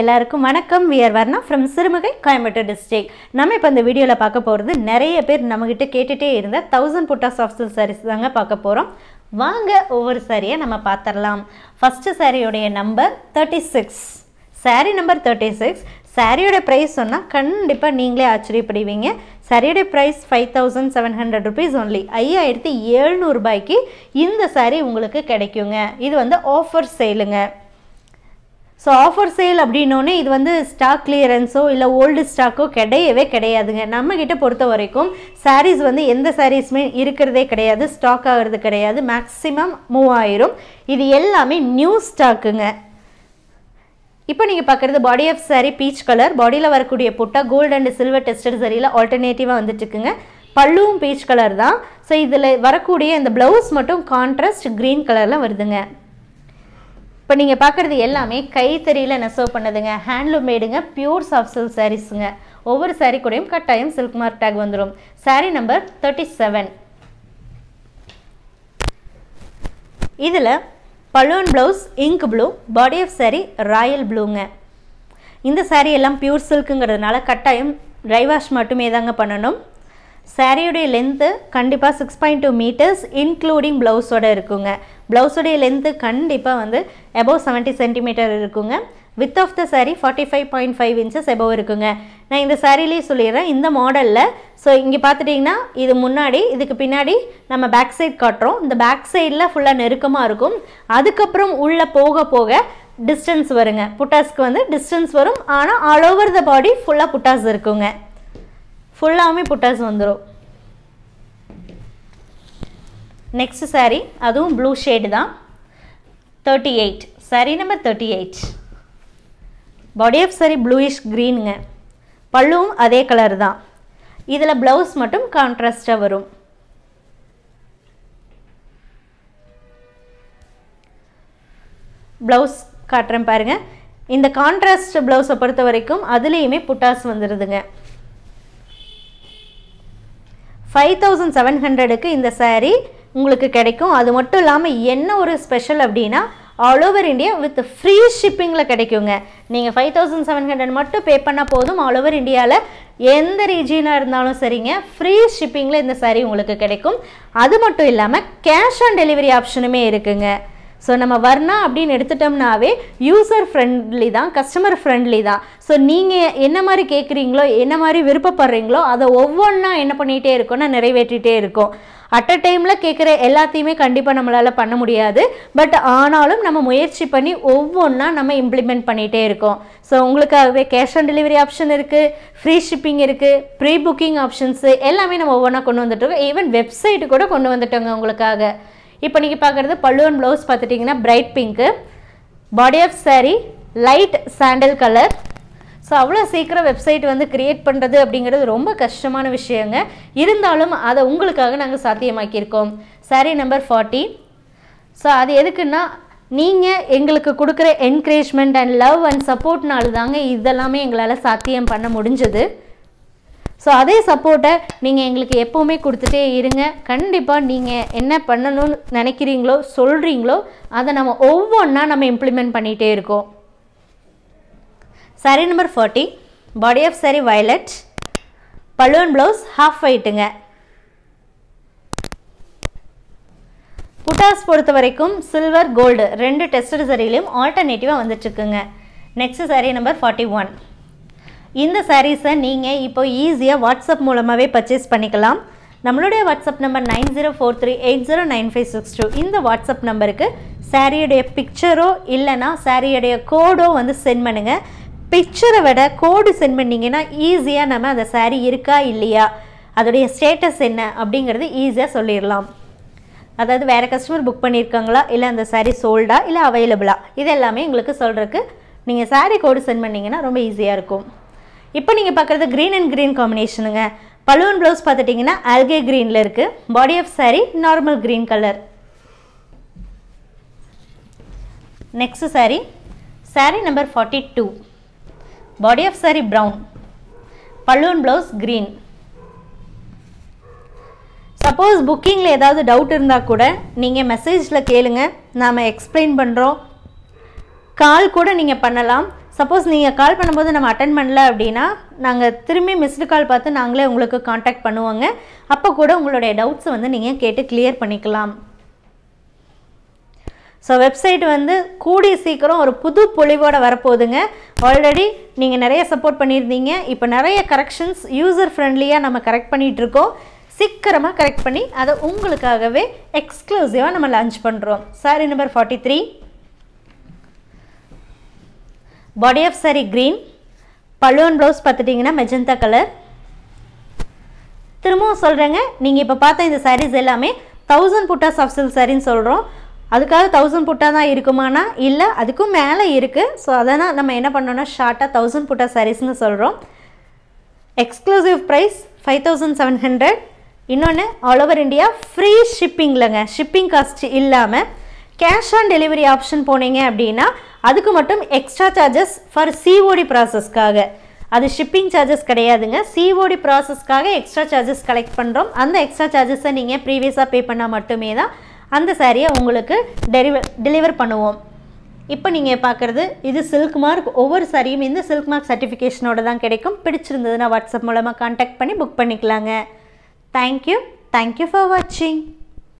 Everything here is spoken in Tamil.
எல்லாருக்கும் வணக்கம். we are Varna from Sirumugai Coimbatore district. நம்ம இப்போ இந்த வீடியோல பார்க்க போறது நிறைய பேர் நம்மகிட்ட கேட்டுட்டே இருந்த 1000 புட்டா சாஃப்ட் சில்க் சாரீஸ் தாங்க பார்க்க போறோம். வாங்க ஒவ்வொரு சாரியை நம்ம பார்த்தறலாம். ஃபர்ஸ்ட் சாரியோட நம்பர் 36. சாரி நம்பர் 36. சாரியோட பிரைஸ் சொன்னா கண்டிப்பா நீங்களே ஆச்சரியப்படுவீங்க. சாரியோட பிரைஸ் 5700 rupees only. 5700 ரூபாய்க்கு இந்த சாரி உங்களுக்கு கிடைக்குங்க. இது வந்து ஆஃபர் சேலுங்க. சோ ஆஃபர் சேல் அப்படினோனே இது வந்து ஸ்டாக் கிளியரன்ஸோ இல்ல ஓல்ட் ஸ்டாக்கோ கிடையவே கிடையாதுங்க. நம்ம கிட்ட பொறுத்த வரைக்கும் சாரீஸ் வந்து எந்த சாரீஸ்மே இருக்குறதே கிடையாது, ஸ்டாக் ஆகிறது கிடையாது. மேக்ஸिमम 3000. இது எல்லாமே நியூ ஸ்டாக்குங்க. இப்போ நீங்க பார்க்கிறது body of saree peach color, bodyல வரக்கூடிய புட்டா gold and silver tested saree-ல alternative-ஆ வந்துட்டிருக்குங்க. பல்லுவும் peach color தான். சோ இதுல வரக்கூடிய இந்த blouse மட்டும் contrast green color-ல வருதுங்க. இப்போ நீங்க பார்க்கிறது எல்லாமே கைத்தறியில நெசவு பண்ணதுங்க. handloom made-ங்க, pure soft silk sareesங்க. ஒவ்வொரு saree கூடயும் கட்டாயம் silk mark tag வந்துரும். saree number 37. இதுல Palluan blouse ink blue, body of saree royal blue ங்க. இந்த saree எல்லாம் pure silk ங்கறதனால கட்டாயம் dry wash மட்டுமே தாங்க பண்ணனும். saree உடைய length கண்டிப்பா 6.2 meters including blouse ஓட இருக்குங்க. blouse உடைய length கண்டிப்பா வந்து above 70 cm இருக்குங்க. width of the saree 45.5 inches above இருக்குங்க. நான் இந்த saree-ல சொல்லிறேன் இந்த மாடல்ல. சோ இங்க பாத்துட்டீங்கன்னா இது முன்னாடி இதுக்கு பின்னாடி நம்ம பேக் சைடு காட்றோம். இந்த பேக் சைடுல ஃபுல்லா நெருக்கமா இருக்கும். அதுக்கு அப்புறம் உள்ள போக போக டிஸ்டன்ஸ் வருங்க. புட்டாஸ்க்கு வந்து டிஸ்டன்ஸ் வரும். ஆனா ஆல் ஓவர் தி பாடி ஃபுல்லா புட்டாஸ் இருக்குங்க. ஃபுல்லாமே புட்டாஸ் வந்துரும். நெக்ஸ்ட் saree அதுவும் blue shade தான். 38. saree number 38. body of saree bluish green ங்க. பல்லுவும் அதே கலர் தான். இதல blouse மட்டும் கான்ட்ராஸ்டா வரும். blouse காட்றேன் பாருங்க. இந்த கான்ட்ராஸ்ட் blouse-ஐ பொறுத்த வரைக்கும் அதுலயுமே புட்டாஸ் வந்துருதுங்க. 5700 க்கு இந்த saree உங்களுக்கு கிடைக்கும். அது மட்டும் இல்லாம என்ன ஒரு ஸ்பெஷல் அப்படினா all over India with free shipping ல கிடைக்குங்க. நீங்க 5700 மட்டும் பே பண்ணா போதும். all over India ல எந்த ரீஜியனா இருந்தாலும் சரிங்க free shipping ல இந்த saree உங்களுக்கு கிடைக்கும். அது மட்டும் இல்லாம cash on delivery ஆப்ஷனுமே இருக்குங்க. சோ நம்ம வர்ணா அப்படினு எடுத்துட்டோம்னாவே யூசர் ஃப்ரெண்ட்லி தான், கஸ்டமர் ஃப்ரெண்ட்லி தான். சோ நீங்க என்ன மாதிரி கேக்குறீங்களோ, என்ன மாதிரி விருப்பப்படுறீங்களோ அத ஒவ்வொண்ணா என்ன பண்ணிட்டே இருக்கோம்னா நிறைவேற்றிட்டே இருக்கோம். at a time ல கேக்குற எல்லாத்தையுமே கண்டிப்பா நம்மளால பண்ண முடியாது. பட் ஆனாலும் நம்ம முயற்சி பண்ணி ஒவ்வொண்ணா நம்ம இம்ப்ளிமென்ட் பண்ணிட்டே இருக்கோம். சோ உங்களுக்காகவே கேஷ் ஆன் டெலிவரி ஆப்ஷன் இருக்கு, ஃப்ரீ ஷிப்பிங் இருக்கு, ப்ரீ புக்கிங் ஆப்ஷன்ஸ் எல்லாமே நம்ம ஒவ்வொண்ணா கொண்டு வந்துட்டோம். ஈவன் வெப்சைட் கூட கொண்டு வந்துட்டோங்க உங்களுக்காக. இப்போ நீங்க பார்க்கிறது பல்லுவன் ப்ளவுஸ் பார்த்துட்டீங்கன்னா bright pink, body of saree light sandal color. So அவ்வளோ சீக்கிரம் வெப்சைட் வந்து கிரியேட் பண்றது அப்படிங்கிறது ரொம்ப கஷ்டமான விஷயங்க. இருந்தாலும் அதை உங்களுக்காக நாங்க சாத்தியமாக்கி இருக்கோம். saree number 40. சோ அது எதுக்குன்னா நீங்க எங்களுக்கு கொடுக்கிற என்கரேஜ்மெண்ட் அண்ட் லவ் அண்ட் சப்போர்ட்னால தாங்க இதெல்லாம் எங்களால சாத்தியம் பண்ண முடிஞ்சது. சோ அதே சப்போர்ட்ட நீங்க உங்களுக்கு எப்பவுமே கொடுத்துட்டே இருங்க. கண்டிப்பா நீங்க என்ன பண்ணனும் நினைக்கிறீங்களோ சொல்றீங்களோ அத நம்ம ஒவ்வொண்ணா நம்ம இம்ப்ளிமென்ட் பண்ணிட்டே இருக்கோம். saree number 40, body of saree violet, palluan blouse half whiteங்க. புட்டாஸ் பொறுத்த வரைக்கும் silver gold ரெண்டு டெஸ்டட் saree-லயும் ஆல்டர்னேட்டிவா வந்துட்டிருக்குங்க. next saree number 41. இந்த சாரீஸை நீங்க இப்போ ஈஸியா வாட்ஸ்அப் மூலமாவே பர்ச்சேஸ் பண்ணிக்கலாம். நம்மளுடைய வாட்ஸ்அப் நம்பர் 9043809562. இந்த வாட்ஸ்அப் நம்பருக்கு சாரியோட பிக்சரோ இல்லனா சாரியோட கோடோ வந்து சென்ட் பண்ணுங்க. பிக்சரை விட கோடு சென்ட் பண்ணீங்கன்னா ஈஸியா நாம அந்த சாரி இருக்கா இல்லையா அதோட ஸ்டேட்டஸ் என்ன அப்படிங்கறது ஈஸியா சொல்லிரலாம். அதாவது வேற கஸ்டமர் புக் பண்ணிருக்காங்களா இல்ல அந்த சாரி சோல்டா இல்ல அவேலபிளா இது எல்லாமே உங்களுக்கு சொல்றதுக்கு நீங்க சாரி கோடு சென்ட் பண்ணீங்கன்னா ரொம்ப ஈஸியா இருக்கும். இப்போ நீங்க பார்க்கிறது green and green காம்பினேஷனுங்க. பல்லுவன் ப்ளவுஸ் பார்த்துட்டீங்கன்னா algae greenல இருக்கு. body of saree normal green color. next saree, saree number 42. body of saree brown, பல்லுவன் ப்ளவுஸ் green. சப்போஸ் புக்கிங்ல ஏதாவது டவுட் இருந்தா கூட நீங்க மெசேஜ்ல கேளுங்க. நாம எக்ஸ்பிளைன் பண்றோம். கால் கூட நீங்க பண்ணலாம். Suppose you call பண்ணும்போது நம்ம attend பண்ணல அப்படினா நாங்க திரும்பி மிஸ்ட் கால் பார்த்து நாங்களே உங்களுக்கு कांटेक्ट பண்ணுவாங்க அப்ப கூட உங்களுடைய டவுட்ஸ் வந்து நீங்க கேட்டு clear பண்ணிக்கலாம் So, website வந்து கூடி சீக்கிரம் ஒரு புது பொலிவோட வர போகுதுங்க ஆல்ரெடி நீங்க நிறைய சப்போர்ட் பண்ணிருந்தீங்க இப்போ நிறைய கரெக்ஷன்ஸ் யூசர் ஃப்ரெண்ட்லியா நம்ம கரெக்ட் பண்ணிட்டு இருக்கோம் சீக்கிரமா கரெக்ட் பண்ணி அத உங்களுக்காகவே எக்ஸ்க்ளூசிவா நம்ம லான்ச் பண்றோம் saree number 43 body of saree green pallu and blouse பாத்துட்டீங்கன்னா magenta color திரும்பவும் சொல்றேங்க நீங்க இப்ப பார்த்த இந்த sarees எல்லாமே 1000 puttas of silk saree ன்னு சொல்றோம் அதுக்காக 1000 புட்டா தான் இருக்குமானா இல்ல அதுக்கு மேல இருக்கு சோ அதனா நம்ம என்ன பண்ணனும்னா ஷார்ட்டா 1000 புட்டா sarees ன்னு சொல்றோம் எக்ஸ்க்ளூசிவ் பிரைஸ் 5700 இன்னொன்னு ஆல் ஓவர் இந்தியா ஃப்ரீ ஷிப்பிங்லங்க ஷிப்பிங் காஸ்ட் இல்லாம கேஷ் ஆன் டெலிவரி ஆப்ஷன் போனீங்க அப்படினா அதுக்கு மட்டும் எக்ஸ்ட்ரா சார்जेस ஃபார் சிஓடி processக்காக அது ஷிப்பிங் சார்जेस கிடையாதுங்க சிஓடி processக்காக எக்ஸ்ட்ரா சார்जेस கலெக்ட் பண்றோம் அந்த எக்ஸ்ட்ரா சார்जेसஐ நீங்க ப்ரீவியஸா பே பண்ணா மட்டுமே தான் அந்த சாரியை உங்களுக்கு டெலிவர் பண்ணுவோம் இப்போ நீங்க பார்க்கிறது இது silk mark ஒவ்வொரு சாரியும் இந்த silk mark certification ஓட தான் கிடைக்கும் பிடிச்சிருந்ததுனா WhatsApp மூலமா कांटेक्ट பண்ணி புக் பண்ணிக்கலாங்க Thank you for watching